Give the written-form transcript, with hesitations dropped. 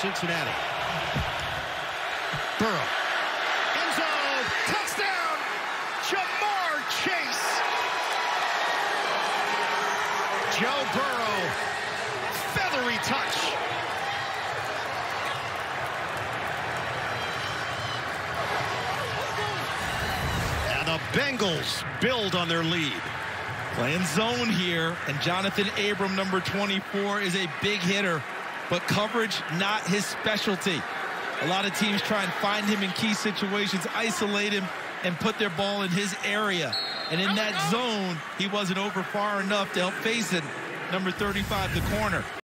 Cincinnati. Burrow. End zone. Touchdown. Ja'Marr Chase. Joe Burrow. Feathery touch. Now the Bengals build on their lead. Playing zone here, and Jonathan Abram, number 24, is a big hitter, but coverage not his specialty. A lot of teams try and find him in key situations, isolate him, and put their ball in his area. And in that zone, he wasn't over far enough to help face it, number 35, the corner.